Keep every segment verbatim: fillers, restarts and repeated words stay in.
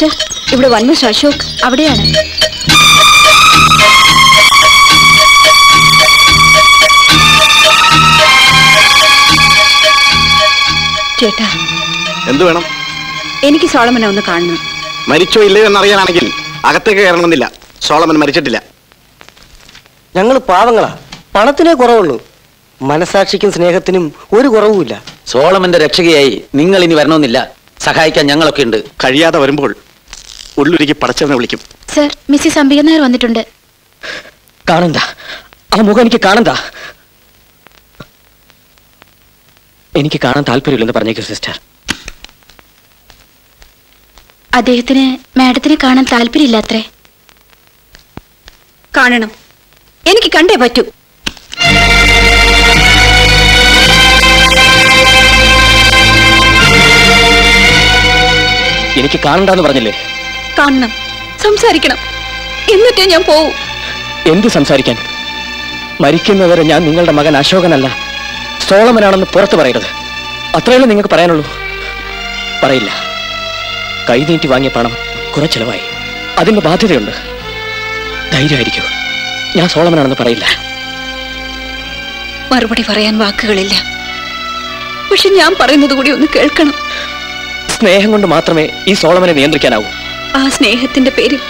Sister ഇവിടെ വന്നു അശോക് അവിടെയാണ്. ചേട്ടാ എന്തു വേണം? എനിക്ക് സോളമനെ ഒന്ന് കാണണം. മരിച്ചോ ഇല്ലയോ എന്നറിയാനാണെങ്കിൽ അകത്തേക്ക് കയറണമെന്നില്ല, സോളമൻ മരിച്ചിട്ടില്ല. ഞങ്ങൾ പാവങ്ങളാ, പണത്തിനേ കുറവുള്ളൂ, മനസാക്ഷിക്കും സ്നേഹത്തിനും ഒരു കുറവുമില്ല. സോളമന്റെ രക്ഷകയായി നിങ്ങൾ ഇനി വരണമെന്നില്ല, സഹായിക്കാൻ ഞങ്ങളൊക്കെ ഉണ്ട്. കഴിയാതെ വരുമ്പോൾ ഉള്ളുരുക്കി പടച്ചവനെ വിളിക്കും. സർ, മിസ്സിസ് അംബിക നായർ വന്നിട്ടുണ്ട്. കാണണ്ട, ആ മുഖം എനിക്ക് കാണണ്ട, എനിക്ക് കാണാൻ താല്പര്യമില്ലെന്ന് പറഞ്ഞേക്കൂ സിസ്റ്റർ. അദ്ദേഹത്തിന് മാഡത്തിനെ കാണാൻ താല്പര്യമില്ലാത്രേ. കാണണം, എനിക്ക് കണ്ടേ പറ്റൂ. എനിക്ക് കാണണ്ടെന്ന് പറഞ്ഞില്ലേ? കാണണം, സംസാരിക്കണം, എന്നിട്ടേ ഞാൻ പോവും. എന്ത് സംസാരിക്കാൻ? മരിക്കുന്നവരെ ഞാൻ നിങ്ങളുടെ മകൻ അശോകനല്ല സോളമനാണെന്ന് പുറത്ത് പറയരുത്, അത്രയല്ലേ നിങ്ങൾക്ക് പറയാനുള്ളൂ. പറയില്ല. കൈനീട്ടി വാങ്ങിയ പണം കുറെ ചെലവായി, അതിന് ബാധ്യതയുണ്ട്. ധൈര്യമായിരിക്കും, ഞാൻ സോളമനാണെന്ന് പറയില്ല. മറുപടി പറയാൻ വാക്കുകളില്ല, പക്ഷെ ഞാൻ പറയുന്നത് കൂടി ഒന്ന് കേൾക്കണം. സ്നേഹം കൊണ്ട് മാത്രമേ ഈ സോളമനെ നിയന്ത്രിക്കാനാവൂ. ആ സ്നേഹത്തിന്റെ പേരിൽ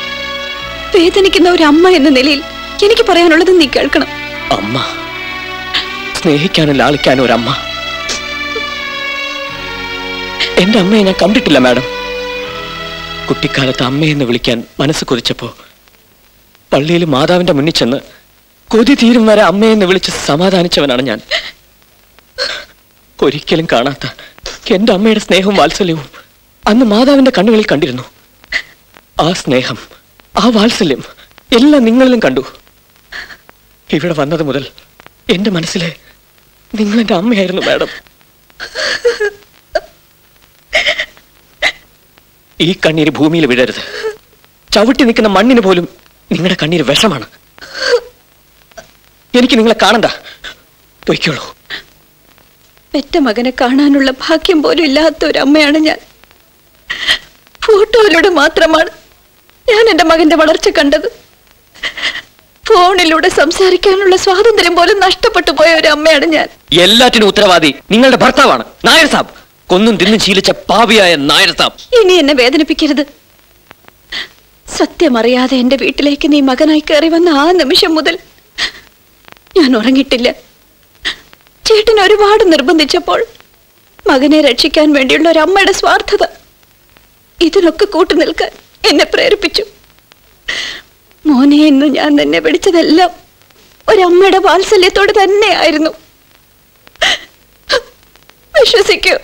വേദനിക്കുന്ന ഒരു അമ്മ എന്ന നിലയിൽ എനിക്ക് പറയാനുള്ളത് നീ കേൾക്കണം. അമ്മ, സ്നേഹിക്കാനും ലാളിക്കാനും ഒരമ്മ. എന്റെ അമ്മയെ ഞാൻ കണ്ടിട്ടില്ല മാഡം. കുട്ടിക്കാലത്ത് അമ്മയെന്ന് വിളിക്കാൻ മനസ്സ് കൊതിച്ചപ്പോ പള്ളിയിൽ മാതാവിന്റെ മുന്നിൽ ചെന്ന് കൊതി തീരും വരെ അമ്മയെന്ന് വിളിച്ച് സമാധാനിച്ചവനാണ് ഞാൻ. ഒരിക്കലും കാണാത്ത എന്റെ അമ്മയുടെ സ്നേഹവും വാത്സല്യവും അന്ന് മാതാവിന്റെ കണ്ണുകളിൽ കണ്ടിരുന്നു. ആ സ്നേഹം, ആ വാത്സല്യം എല്ലാം നിങ്ങളിലും കണ്ടു. ഇവിടെ വന്നത് മുതൽ എന്റെ മനസ്സിലെ നിങ്ങളെന്റെ അമ്മയായിരുന്നു മാഡം. ഈ കണ്ണീര് ഭൂമിയിൽ വിടരുത്. ചവിട്ടി നിൽക്കുന്ന മണ്ണിന് പോലും നിങ്ങളുടെ കണ്ണീര് വിഷമാണ്. എനിക്ക് നിങ്ങളെ കാണണ്ട, പൊയ്ക്കോളൂ. പെറ്റ മകനെ കാണാനുള്ള ഭാഗ്യം പോലും ഇല്ലാത്ത ഒരമ്മയാണ് ഞാൻ. ഫോട്ടോയിലൂടെ മാത്രമാണ് ഞാൻ എൻ്റെ മകന്റെ വളർച്ച കണ്ടത്. ഫോണിലൂടെ സംസാരിക്കാനുള്ള സ്വാതന്ത്ര്യം പോലും നഷ്ടപ്പെട്ടു പോയ ഒരമ്മയാണ് ഞാൻ. എല്ലാറ്റിനും ഉത്തരവാദി നിങ്ങളുടെ ഭർത്താവാണ് നായർ സാബ്, കൊന്നും തിന്നും ശീലിച്ച പാപിയായ നായർ സാബ്. ഇനി എന്നെ വേദനിപ്പിക്കരുത്. സത്യമറിയാതെ എന്റെ വീട്ടിലേക്ക് നീ മകനായി കയറി വന്ന ആ നിമിഷം മുതൽ ഞാൻ ഉറങ്ങിയിട്ടില്ല. ചേട്ടൻ ഒരുപാട് നിർബന്ധിച്ചപ്പോൾ മകനെ രക്ഷിക്കാൻ വേണ്ടിയുള്ള ഒരമ്മയുടെ സ്വാർത്ഥത ഇതിനൊക്കെ കൂട്ടു നിൽക്കാൻ എന്നെ പ്രേരിപ്പിച്ചു. മോനെ എന്ന് ഞാൻ തന്നെ വിളിച്ചതെല്ലാം ഒരമ്മയുടെ വാത്സല്യത്തോട് തന്നെയായിരുന്നു. വിശ്വസിക്കൂ.